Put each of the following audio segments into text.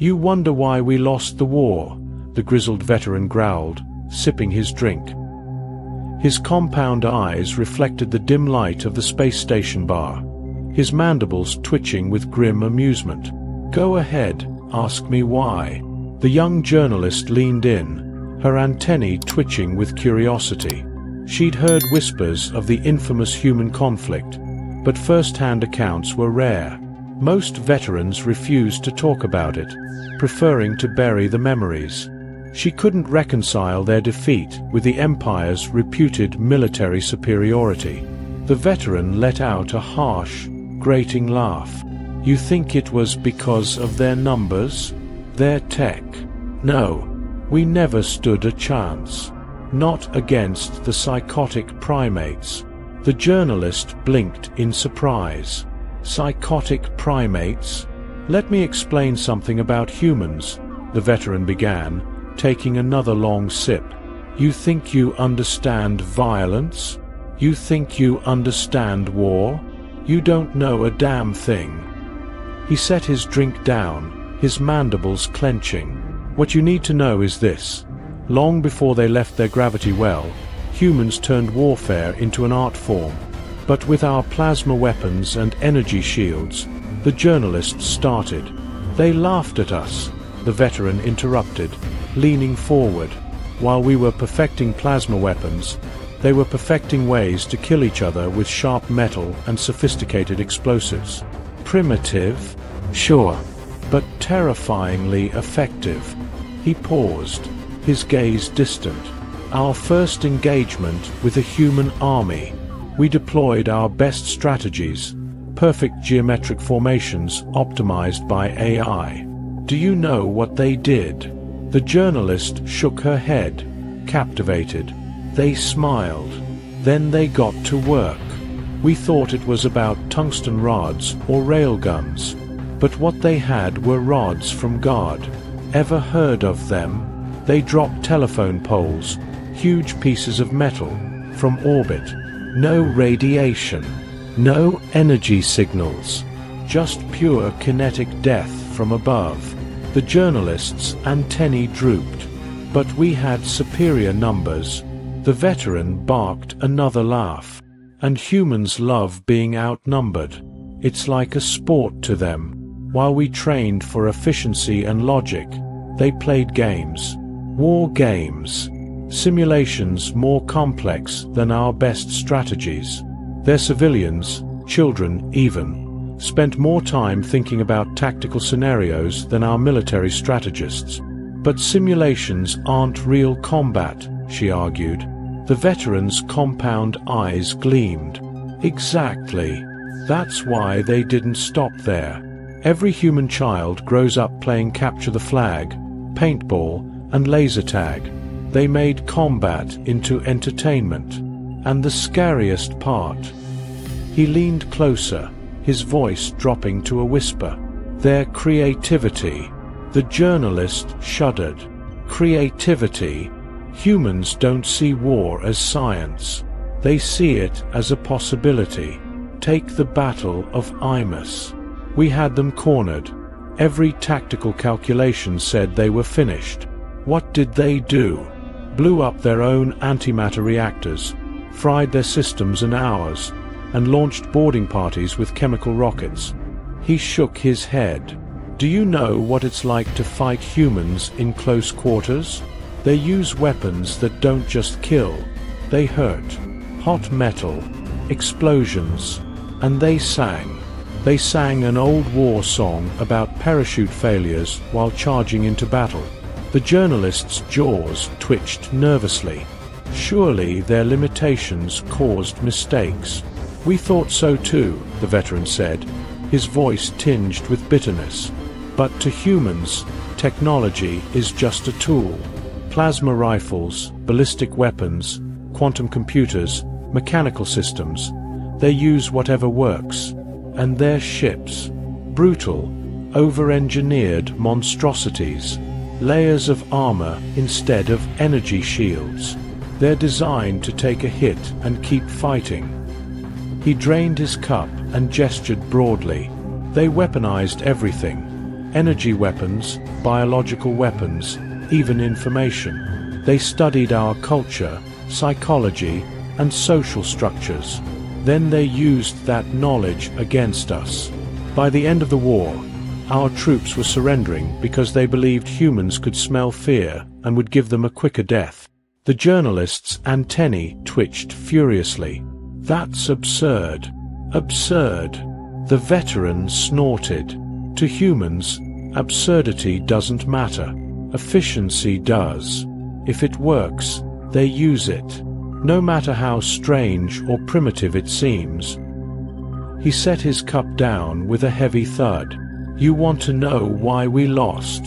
You wonder why we lost the war, the grizzled veteran growled, sipping his drink. His compound eyes reflected the dim light of the space station bar, his mandibles twitching with grim amusement. Go ahead, ask me why. The young journalist leaned in, her antennae twitching with curiosity. She'd heard whispers of the infamous human conflict, but first-hand accounts were rare. Most veterans refused to talk about it, preferring to bury the memories. She couldn't reconcile their defeat with the Empire's reputed military superiority. The veteran let out a harsh, grating laugh. You think it was because of their numbers? Their tech? No, we never stood a chance. Not against the psychotic primates. The journalist blinked in surprise. Psychotic primates? Let me explain something about humans, the veteran began, taking another long sip. You think you understand violence? You think you understand war? You don't know a damn thing. He set his drink down, his mandibles clenching. What you need to know is this. Long before they left their gravity well, humans turned warfare into an art form. But with our plasma weapons and energy shields, the journalists started. They laughed at us, the veteran interrupted, leaning forward. While we were perfecting plasma weapons, they were perfecting ways to kill each other with sharp metal and sophisticated explosives. Primitive? Sure, but terrifyingly effective. He paused, his gaze distant. Our first engagement with a human army. We deployed our best strategies, perfect geometric formations optimized by AI. Do you know what they did? The journalist shook her head, captivated. They smiled. Then they got to work. We thought it was about tungsten rods or railguns, but what they had were rods from God. Ever heard of them? They dropped telephone poles, huge pieces of metal, from orbit. No radiation, no energy signals, just pure kinetic death from above. The journalist's antennae drooped, but we had superior numbers. The veteran barked another laugh. And humans love being outnumbered. It's like a sport to them. While we trained for efficiency and logic, they played games. War games. Simulations more complex than our best strategies. Their civilians, children even, spent more time thinking about tactical scenarios than our military strategists. But simulations aren't real combat, she argued. The veteran's compound eyes gleamed. Exactly. That's why they didn't stop there. Every human child grows up playing capture the flag, paintball, and laser tag. They made combat into entertainment. And the scariest part. He leaned closer, his voice dropping to a whisper. Their creativity. The journalist shuddered. Creativity. Humans don't see war as science. They see it as a possibility. Take the Battle of Imus. We had them cornered. Every tactical calculation said they were finished. What did they do? Blew up their own antimatter reactors, fried their systems and ours, and launched boarding parties with chemical rockets. He shook his head. Do you know what it's like to fight humans in close quarters? They use weapons that don't just kill, they hurt. Hot metal, explosions, and they sang. They sang an old war song about parachute failures while charging into battle. The journalist's jaws twitched nervously. Surely their limitations caused mistakes. We thought so too, the veteran said, his voice tinged with bitterness. But to humans, technology is just a tool. Plasma rifles, ballistic weapons, quantum computers, mechanical systems. They use whatever works. And their ships. Brutal, over-engineered monstrosities. Layers of armor instead of energy shields. They're designed to take a hit and keep fighting. He drained his cup and gestured broadly. They weaponized everything. energy weapons, biological weapons, even information. They studied our culture, psychology, and social structures. Then they used that knowledge against us. By the end of the war, our troops were surrendering because they believed humans could smell fear and would give them a quicker death. The journalist's antennae twitched furiously. That's absurd. Absurd. The veteran snorted. To humans, absurdity doesn't matter. Efficiency does. If it works, they use it. No matter how strange or primitive it seems. He set his cup down with a heavy thud. You want to know why we lost?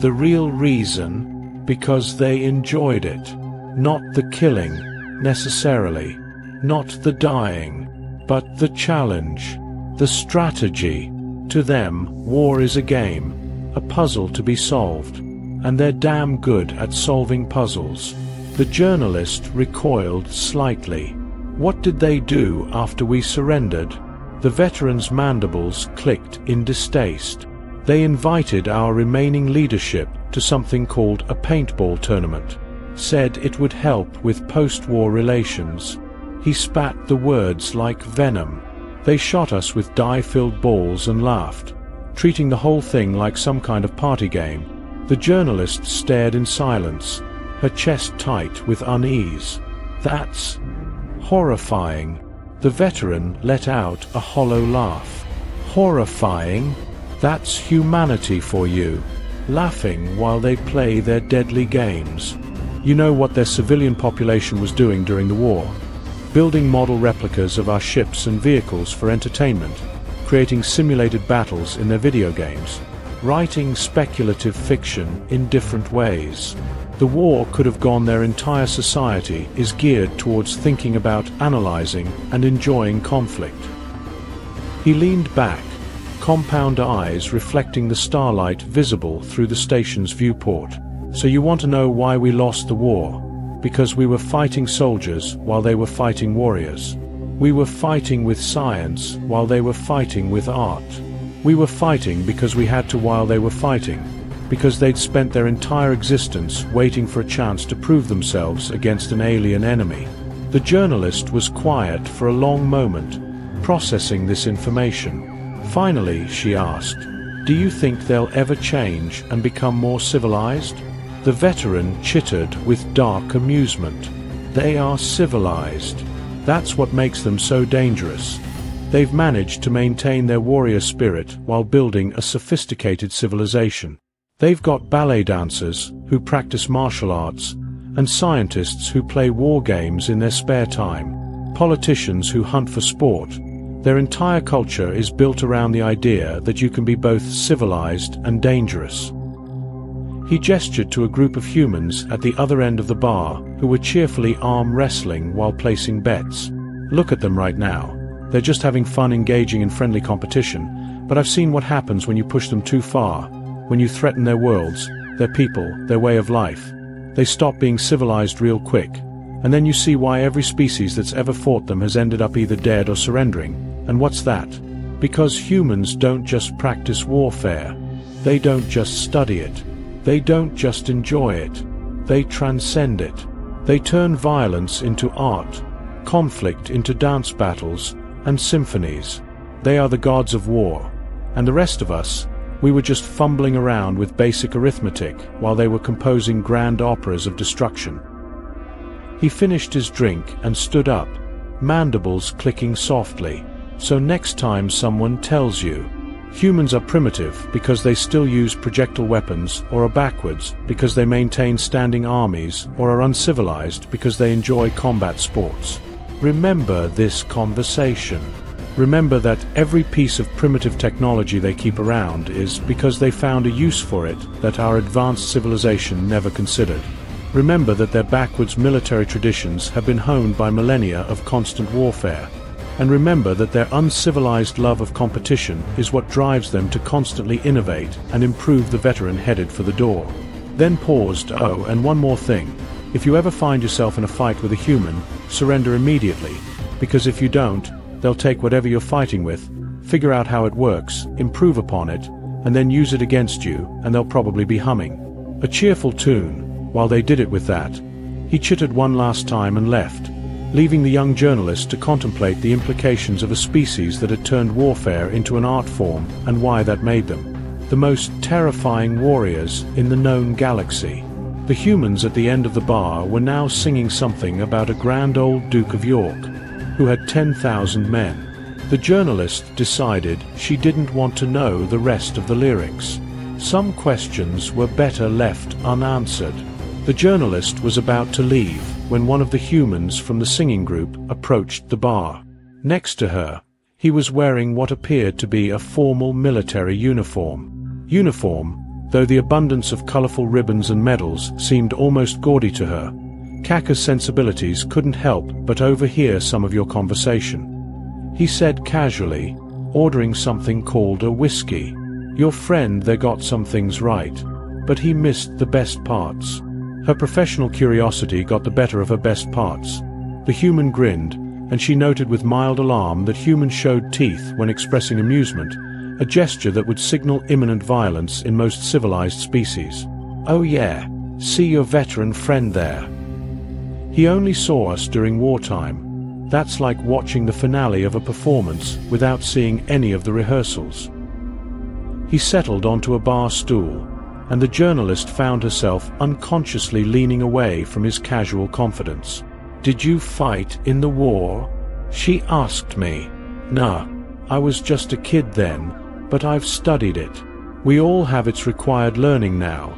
The real reason? Because they enjoyed it. Not the killing, necessarily. Not the dying. But the challenge. The strategy. To them, war is a game. A puzzle to be solved. And they're damn good at solving puzzles. The journalist recoiled slightly. What did they do after we surrendered? The veteran's mandibles clicked in distaste. They invited our remaining leadership to something called a paintball tournament. Said it would help with post-war relations. He spat the words like venom. They shot us with dye-filled balls and laughed, treating the whole thing like some kind of party game. The journalist stared in silence, her chest tight with unease. That's horrifying. The veteran let out a hollow laugh. Horrifying? That's humanity for you. Laughing while they play their deadly games. You know what their civilian population was doing during the war? Building model replicas of our ships and vehicles for entertainment, creating simulated battles in their video games, writing speculative fiction in different ways. The war could have gone. Their entire society is geared towards thinking about, analyzing, and enjoying conflict. He leaned back, compound eyes reflecting the starlight visible through the station's viewport. So you want to know why we lost the war? Because we were fighting soldiers while they were fighting warriors. We were fighting with science while they were fighting with art. We were fighting because we had to while they were fighting. Because they'd spent their entire existence waiting for a chance to prove themselves against an alien enemy. The journalist was quiet for a long moment, processing this information. Finally, she asked, "Do you think they'll ever change and become more civilized?" The veteran chittered with dark amusement. They are civilized. That's what makes them so dangerous. They've managed to maintain their warrior spirit while building a sophisticated civilization. They've got ballet dancers who practice martial arts, and scientists who play war games in their spare time, politicians who hunt for sport. Their entire culture is built around the idea that you can be both civilized and dangerous. He gestured to a group of humans at the other end of the bar who were cheerfully arm wrestling while placing bets. Look at them right now. They're just having fun engaging in friendly competition, but I've seen what happens when you push them too far. When you threaten their worlds, their people, their way of life, they stop being civilized real quick. And then you see why every species that's ever fought them has ended up either dead or surrendering. And what's that? Because humans don't just practice warfare. They don't just study it. They don't just enjoy it. They transcend it. They turn violence into art, conflict into dance battles, and symphonies. They are the gods of war. And the rest of us, we were just fumbling around with basic arithmetic while they were composing grand operas of destruction. He finished his drink and stood up, mandibles clicking softly. So next time someone tells you, humans are primitive because they still use projectile weapons, or are backwards because they maintain standing armies, or are uncivilized because they enjoy combat sports, remember this conversation. Remember that every piece of primitive technology they keep around is because they found a use for it that our advanced civilization never considered. Remember that their backwards military traditions have been honed by millennia of constant warfare. And remember that their uncivilized love of competition is what drives them to constantly innovate and improve. The veteran headed for the door. Then paused. Oh, and one more thing. If you ever find yourself in a fight with a human, surrender immediately. Because if you don't, they'll take whatever you're fighting with, figure out how it works, improve upon it, and then use it against you, and they'll probably be humming a cheerful tune while they did it with that. He chittered one last time and left, leaving the young journalist to contemplate the implications of a species that had turned warfare into an art form and why that made them the most terrifying warriors in the known galaxy. The humans at the end of the bar were now singing something about a grand old Duke of York, who had 10,000 men. The journalist decided she didn't want to know the rest of the lyrics. Some questions were better left unanswered. The journalist was about to leave when one of the humans from the singing group approached the bar. Next to her, he was wearing what appeared to be a formal military uniform. Though the abundance of colorful ribbons and medals seemed almost gaudy to her, Kaka's sensibilities couldn't help but overhear some of your conversation. He said casually, ordering something called a whiskey. Your friend there got some things right, but he missed the best parts. Her professional curiosity got the better of her best parts. The human grinned, and she noted with mild alarm that humans showed teeth when expressing amusement, a gesture that would signal imminent violence in most civilized species. Oh yeah, see your veteran friend there. He only saw us during wartime. That's like watching the finale of a performance without seeing any of the rehearsals. He settled onto a bar stool, and the journalist found herself unconsciously leaning away from his casual confidence. "Did you fight in the war?" she asked me. "Nah, I was just a kid then, but I've studied it. We all have its required learning now.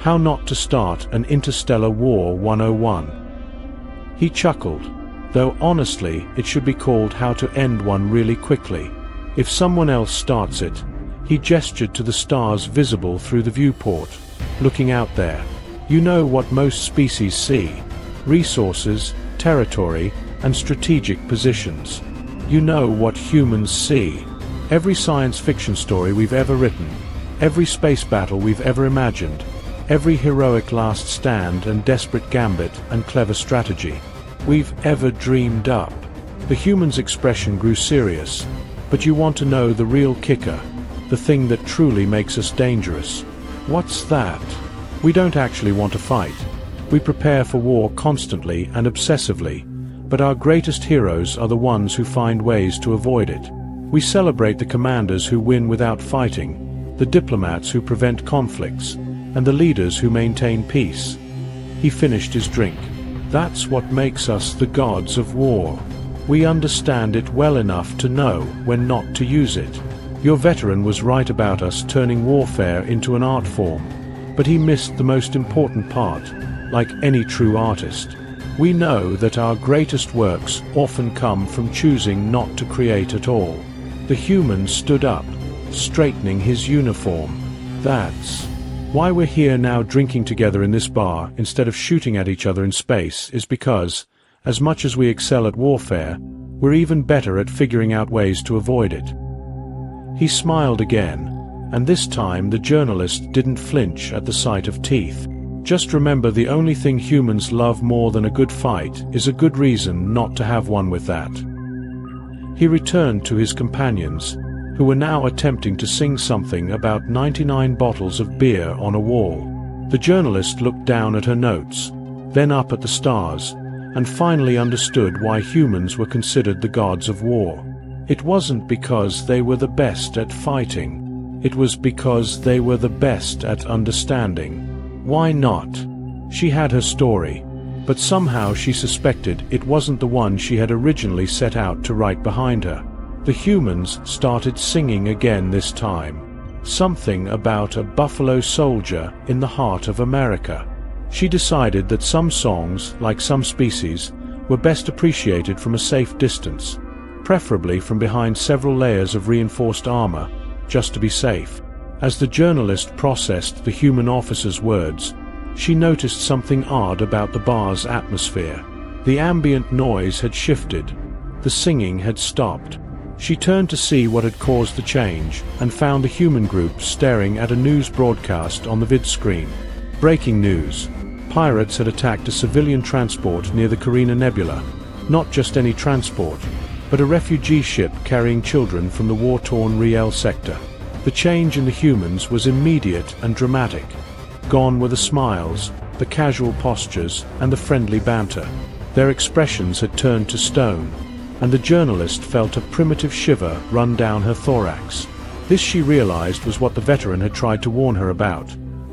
How not to start an interstellar war 101. He chuckled. Though honestly, it should be called how to end one really quickly. If someone else starts it. He gestured to the stars visible through the viewport. Looking out there, you know what most species see: resources, territory, and strategic positions. You know what humans see: every science fiction story we've ever written, every space battle we've ever imagined, every heroic last stand and desperate gambit and clever strategy we've ever dreamed up. The human's expression grew serious, but you want to know the real kicker, the thing that truly makes us dangerous. What's that? We don't actually want to fight. We prepare for war constantly and obsessively, but our greatest heroes are the ones who find ways to avoid it. We celebrate the commanders who win without fighting, the diplomats who prevent conflicts, and the leaders who maintain peace." He finished his drink. "That's what makes us the gods of war. We understand it well enough to know when not to use it. Your veteran was right about us turning warfare into an art form, but he missed the most important part. Like any true artist, we know that our greatest works often come from choosing not to create at all." The human stood up, straightening his uniform. "That's why we're here now, drinking together in this bar instead of shooting at each other in space, is because, as much as we excel at warfare, we're even better at figuring out ways to avoid it." He smiled again, and this time the journalist didn't flinch at the sight of teeth. "Just remember, the only thing humans love more than a good fight is a good reason not to have one with that." He returned to his companions, who were now attempting to sing something about 99 bottles of beer on a wall. The journalist looked down at her notes, then up at the stars, and finally understood why humans were considered the gods of war. It wasn't because they were the best at fighting. It was because they were the best at understanding. Why not? She had her story, but somehow she suspected it wasn't the one she had originally set out to write behind her. The humans started singing again, this time. Something about a buffalo soldier in the heart of America. She decided that some songs, like some species, were best appreciated from a safe distance, preferably from behind several layers of reinforced armor, just to be safe. As the journalist processed the human officer's words, she noticed something odd about the bar's atmosphere. The ambient noise had shifted. The singing had stopped. She turned to see what had caused the change, and found the human group staring at a news broadcast on the vid screen. Breaking news: pirates had attacked a civilian transport near the Carina Nebula. Not just any transport, but a refugee ship carrying children from the war-torn Riel sector. The change in the humans was immediate and dramatic. Gone were the smiles, the casual postures, and the friendly banter. Their expressions had turned to stone, and the journalist felt a primitive shiver run down her thorax. This, she realized, was what the veteran had tried to warn her about.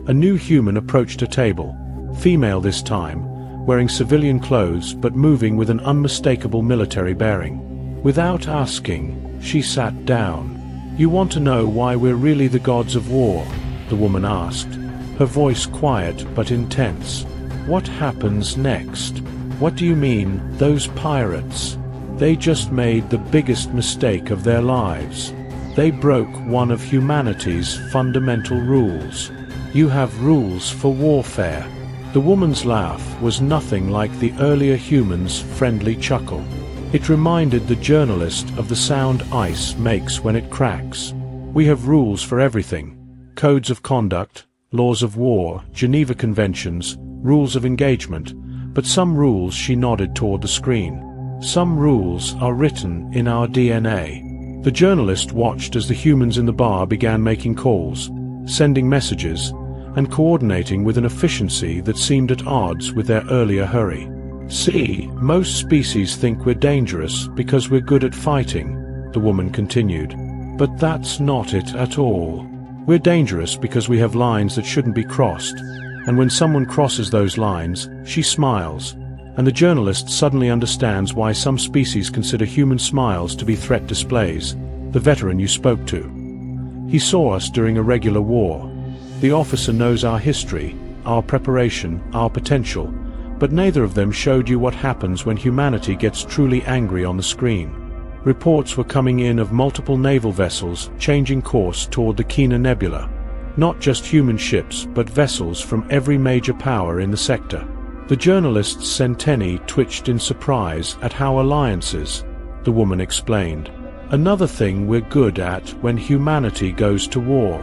A new human approached a table, female this time, wearing civilian clothes but moving with an unmistakable military bearing. Without asking, she sat down. "You want to know why we're really the gods of war?" the woman asked, her voice quiet but intense. "What happens next?" "What do you mean, those pirates? They just made the biggest mistake of their lives. They broke one of humanity's fundamental rules. You have rules for warfare." The woman's laugh was nothing like the earlier humans' friendly chuckle. It reminded the journalist of the sound ice makes when it cracks. "We have rules for everything. Codes of conduct, laws of war, Geneva Conventions, rules of engagement. But some rules," she nodded toward the screen, "some rules are written in our DNA." The journalist watched as the humans in the bar began making calls, sending messages, and coordinating with an efficiency that seemed at odds with their earlier hurry. "See, most species think we're dangerous because we're good at fighting," the woman continued. "But that's not it at all. We're dangerous because we have lines that shouldn't be crossed, and when someone crosses those lines," she smiles, and the journalist suddenly understands why some species consider human smiles to be threat displays. "The veteran you spoke to. He saw us during a regular war. The officer knows our history, our preparation, our potential, but neither of them showed you what happens when humanity gets truly angry on the screen." Reports were coming in of multiple naval vessels changing course toward the Kina Nebula. Not just human ships, but vessels from every major power in the sector. The journalist's antennae twitched in surprise at how alliances, the woman explained. "Another thing we're good at when humanity goes to war.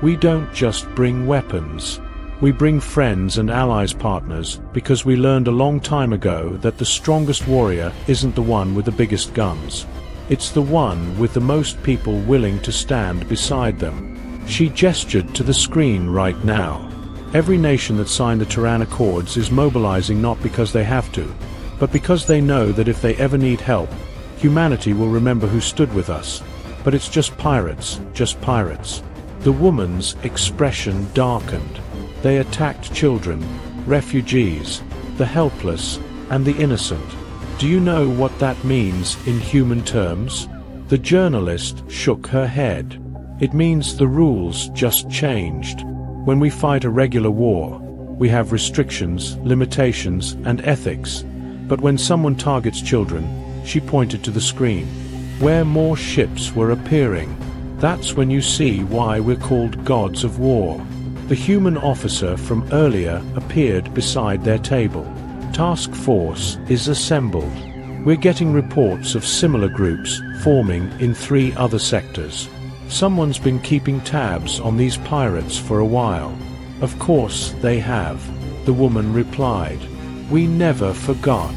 We don't just bring weapons. We bring friends and allies, partners, because we learned a long time ago that the strongest warrior isn't the one with the biggest guns. It's the one with the most people willing to stand beside them." She gestured to the screen right now. Every nation that signed the Tehran Accords is mobilizing not because they have to, but because they know that if they ever need help, humanity will remember who stood with us. "But it's just pirates, just pirates." The woman's expression darkened. "They attacked children, refugees, the helpless, and the innocent. Do you know what that means in human terms?" The journalist shook her head. "It means the rules just changed. When we fight a regular war, we have restrictions, limitations, and ethics. But when someone targets children," she pointed to the screen, where more ships were appearing, "that's when you see why we're called gods of war." The human officer from earlier appeared beside their table. "Task force is assembled. We're getting reports of similar groups forming in 3 other sectors. Someone's been keeping tabs on these pirates for a while." "Of course they have," the woman replied. "We never forgot."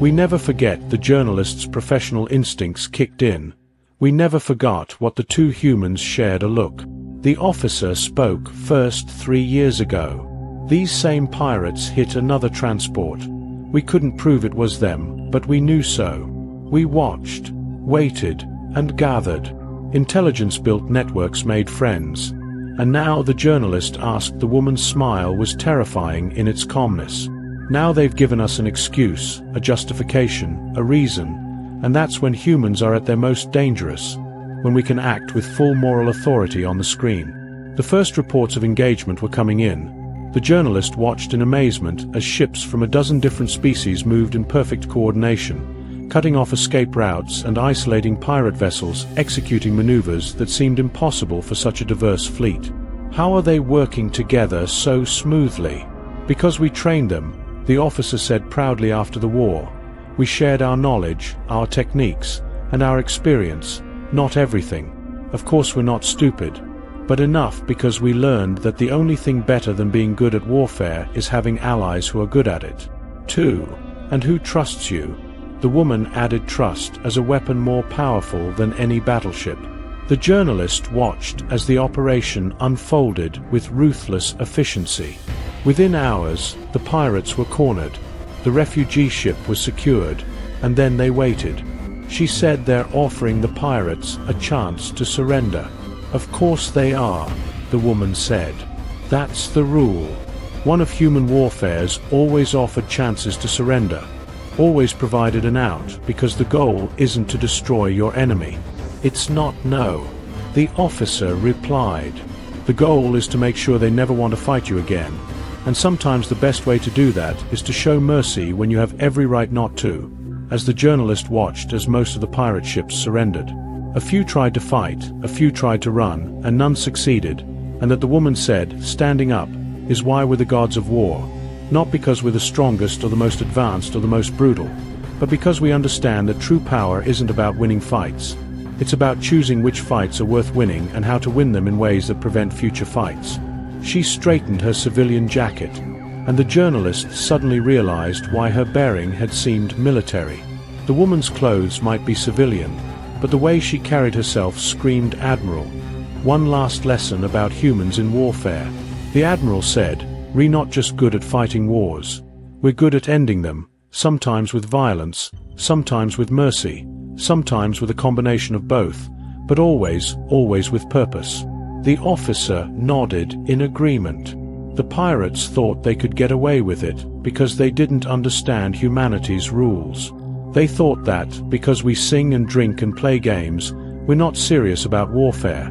"We never forget." The journalist's professional instincts kicked in. "We never forgot what the two humans shared a look. The officer spoke first 3 years ago. These same pirates hit another transport. We couldn't prove it was them, but we knew so. We watched, waited, and gathered. Intelligence built networks, made friends." And now, the journalist asked, the woman's smile was terrifying in its calmness. "Now they've given us an excuse, a justification, a reason, and that's when humans are at their most dangerous, when we can act with full moral authority on the screen." The first reports of engagement were coming in. The journalist watched in amazement as ships from a dozen different species moved in perfect coordination, cutting off escape routes and isolating pirate vessels, executing maneuvers that seemed impossible for such a diverse fleet. "How are they working together so smoothly?" "Because we trained them," the officer said proudly after the war. "We shared our knowledge, our techniques, and our experience, not everything. Of course we're not stupid, but enough, because we learned that the only thing better than being good at warfare is having allies who are good at it, too, and who trusts you." The woman added trust as a weapon more powerful than any battleship. The journalist watched as the operation unfolded with ruthless efficiency. Within hours, the pirates were cornered, the refugee ship was secured, and then they waited. She said they're offering the pirates a chance to surrender. Of course they are, the woman said. That's the rule. One of human warfare's always offered chances to surrender, always provided an out, because the goal isn't to destroy your enemy. It's not no, the officer replied. The goal is to make sure they never want to fight you again, and sometimes the best way to do that is to show mercy when you have every right not to. As the journalist watched as most of the pirate ships surrendered, a few tried to fight, a few tried to run, and none succeeded, and that the woman said, standing up, is why we're the gods of war, not because we're the strongest or the most advanced or the most brutal, but because we understand that true power isn't about winning fights. It's about choosing which fights are worth winning and how to win them in ways that prevent future fights. She straightened her civilian jacket, and the journalist suddenly realized why her bearing had seemed military. The woman's clothes might be civilian, but the way she carried herself screamed admiral. One last lesson about humans in warfare. The admiral said, "We're not just good at fighting wars. We're good at ending them, sometimes with violence, sometimes with mercy, sometimes with a combination of both, but always, always with purpose." The officer nodded in agreement. The pirates thought they could get away with it because they didn't understand humanity's rules. They thought that, because we sing and drink and play games, we're not serious about warfare.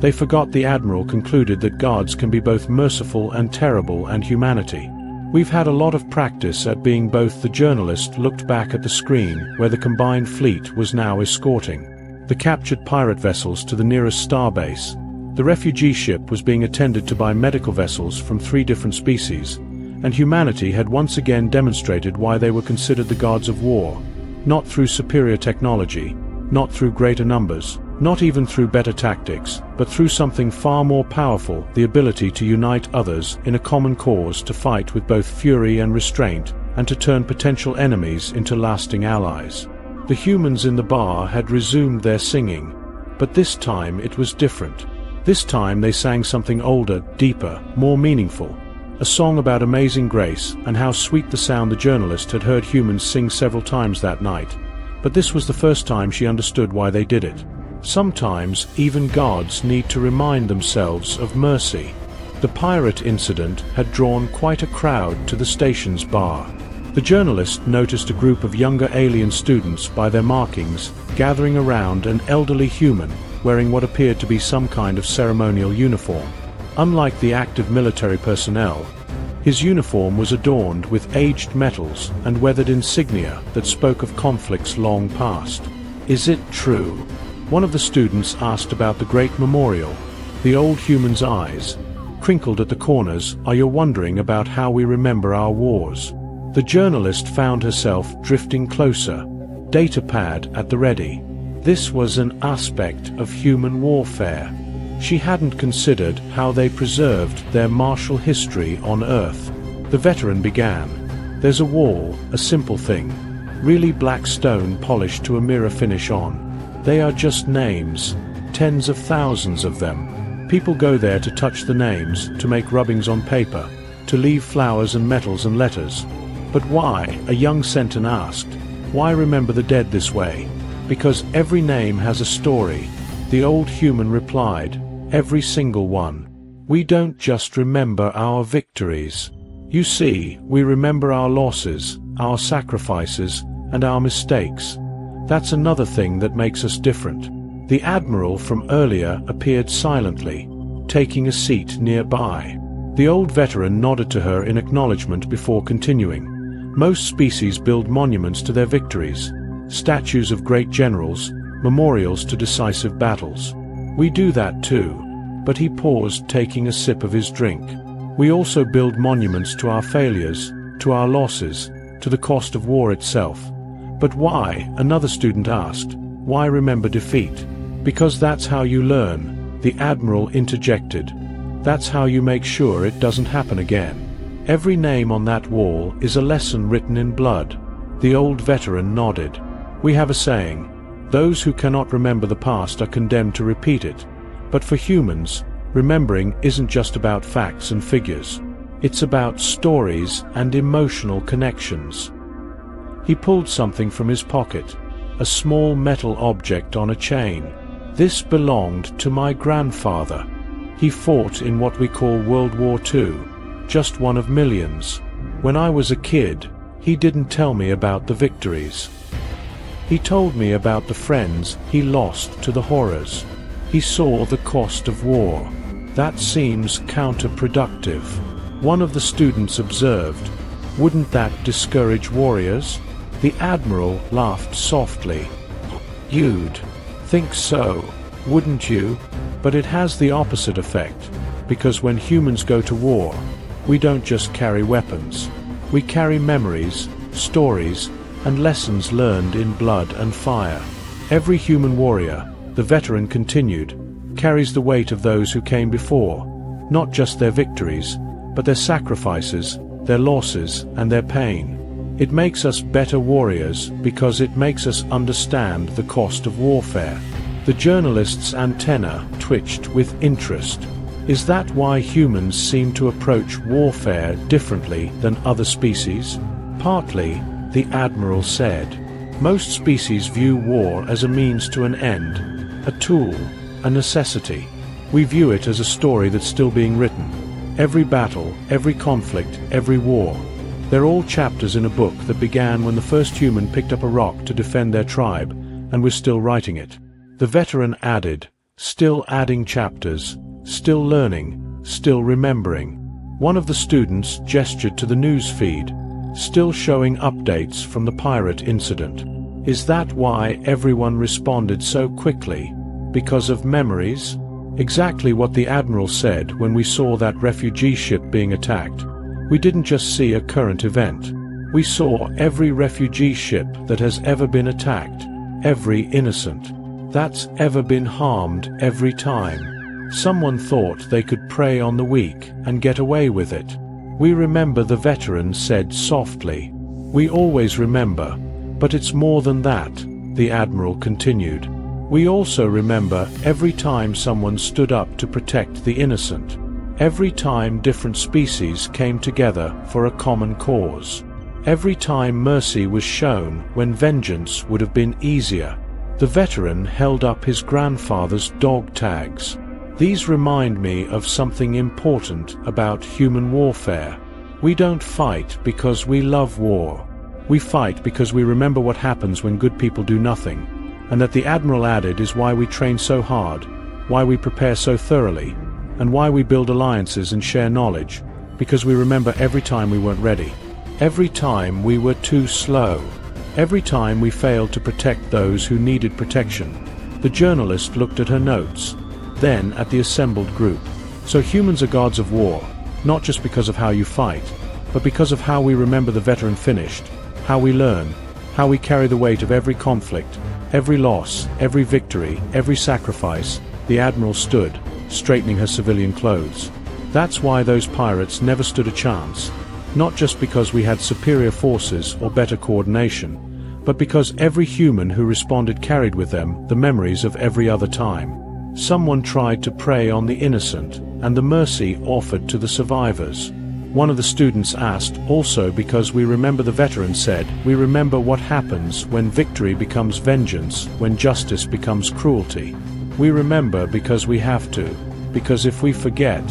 They forgot the admiral concluded that gods can be both merciful and terrible, and humanity. We've had a lot of practice at being both. The journalist looked back at the screen where the combined fleet was now escorting the captured pirate vessels to the nearest starbase. The refugee ship was being attended to by medical vessels from 3 different species, and humanity had once again demonstrated why they were considered the gods of war, not through superior technology, not through greater numbers, not even through better tactics, but through something far more powerful, the ability to unite others in a common cause, to fight with both fury and restraint, and to turn potential enemies into lasting allies. The humans in the bar had resumed their singing, but this time it was different. This time they sang something older, deeper, more meaningful, a song about amazing grace and how sweet the sound. The journalist had heard humans sing several times that night, but this was the first time she understood why they did it. Sometimes even gods need to remind themselves of mercy. The pirate incident had drawn quite a crowd to the station's bar. The journalist noticed a group of younger alien students by their markings gathering around an elderly human wearing what appeared to be some kind of ceremonial uniform. Unlike the active military personnel, his uniform was adorned with aged metals and weathered insignia that spoke of conflicts long past. "Is it true?" one of the students asked about the great memorial. The old human's eyes crinkled at the corners. "Are you wondering about how we remember our wars?" The journalist found herself drifting closer, data pad at the ready. This was an aspect of human warfare she hadn't considered: how they preserved their martial history on Earth. The veteran began, "There's a wall, a simple thing, really black stone polished to a mirror finish on. They are just names, tens of thousands of them. People go there to touch the names, to make rubbings on paper, to leave flowers and metals and letters. But why?" a young sentinel asked. "Why remember the dead this way?" "Because every name has a story," the old human replied. "Every single one. We don't just remember our victories. You see, we remember our losses, our sacrifices, and our mistakes. That's another thing that makes us different." The admiral from earlier appeared silently, taking a seat nearby. The old veteran nodded to her in acknowledgement before continuing. "Most species build monuments to their victories, statues of great generals, memorials to decisive battles. We do that too." But he paused, taking a sip of his drink. "We also build monuments to our failures, to our losses, to the cost of war itself." "But why?" another student asked. "Why remember defeat?" "Because that's how you learn," the admiral interjected. "That's how you make sure it doesn't happen again. Every name on that wall is a lesson written in blood." The old veteran nodded. "We have a saying, Those who cannot remember the past are condemned to repeat it. But for humans, remembering isn't just about facts and figures. It's about stories and emotional connections. He pulled something from his pocket, a small metal object on a chain. This belonged to my grandfather. He fought in what we call World War II, just one of millions. When I was a kid, he didn't tell me about the victories. He told me about the friends he lost to the horrors. He saw the cost of war. That seems counterproductive. One of the students observed, "Wouldn't that discourage warriors?" The admiral laughed softly. "You'd think so, wouldn't you? But it has the opposite effect, because when humans go to war, we don't just carry weapons. We carry memories, stories, and lessons learned in blood and fire." Every human warrior, the veteran continued, carries the weight of those who came before, not just their victories, but their sacrifices, their losses, and their pain. It makes us better warriors because it makes us understand the cost of warfare. The journalist's antenna twitched with interest. Is that why humans seem to approach warfare differently than other species? Partly, the admiral said. Most species view war as a means to an end, a tool, a necessity. We view it as a story that's still being written. Every battle, every conflict, every war. They're all chapters in a book that began when the first human picked up a rock to defend their tribe, and was still writing it. The veteran added, still adding chapters, still learning, still remembering. One of the students gestured to the news feed, still showing updates from the pirate incident. Is that why everyone responded so quickly? Because of memories? Exactly what the admiral said when we saw that refugee ship being attacked. We didn't just see a current event. We saw every refugee ship that has ever been attacked, every innocent that's ever been harmed every time. Someone thought they could prey on the weak and get away with it. We remember, the veteran said softly. We always remember, but it's more than that, the admiral continued. We also remember every time someone stood up to protect the innocent. Every time different species came together for a common cause. Every time mercy was shown when vengeance would have been easier. The veteran held up his grandfather's dog tags. These remind me of something important about human warfare. We don't fight because we love war. We fight because we remember what happens when good people do nothing. And that, the admiral added, is why we train so hard, why we prepare so thoroughly, and why we build alliances and share knowledge, because we remember every time we weren't ready, every time we were too slow, every time we failed to protect those who needed protection. The journalist looked at her notes, then at the assembled group. So humans are gods of war, not just because of how you fight, but because of how we remember the veteran finished, how we learn, how we carry the weight of every conflict, every loss, every victory, every sacrifice. The admiral stood, straightening her civilian clothes. That's why those pirates never stood a chance, not just because we had superior forces or better coordination, but because every human who responded carried with them the memories of every other time. Someone tried to prey on the innocent, and the mercy offered to the survivors. One of the students asked, also because we remember, the veteran said, we remember what happens when victory becomes vengeance, when justice becomes cruelty. We remember because we have to, because if we forget,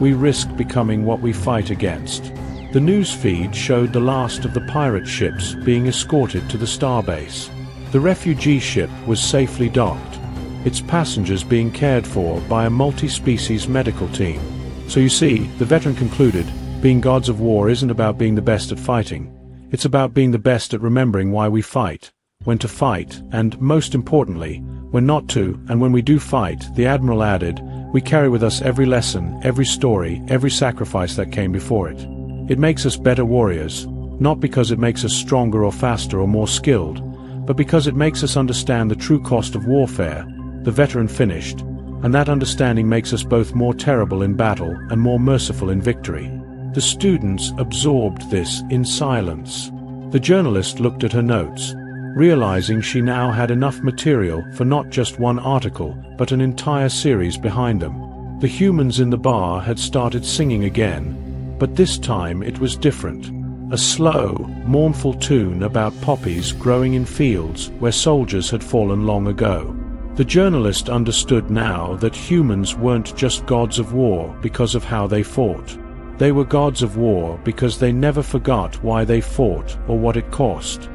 we risk becoming what we fight against. The news feed showed the last of the pirate ships being escorted to the starbase. The refugee ship was safely docked, its passengers being cared for by a multi-species medical team. So you see, the veteran concluded, being gods of war isn't about being the best at fighting. It's about being the best at remembering why we fight, when to fight, and, most importantly, when not to. And when we do fight, the admiral added, we carry with us every lesson, every story, every sacrifice that came before it. It makes us better warriors, not because it makes us stronger or faster or more skilled, but because it makes us understand the true cost of warfare, the veteran finished, and that understanding makes us both more terrible in battle and more merciful in victory. The students absorbed this in silence. The journalist looked at her notes, realizing she now had enough material for not just one article, but an entire series behind them. The humans in the bar had started singing again, but this time it was different. A slow, mournful tune about poppies growing in fields where soldiers had fallen long ago. The journalist understood now that humans weren't just gods of war because of how they fought. They were gods of war because they never forgot why they fought or what it cost.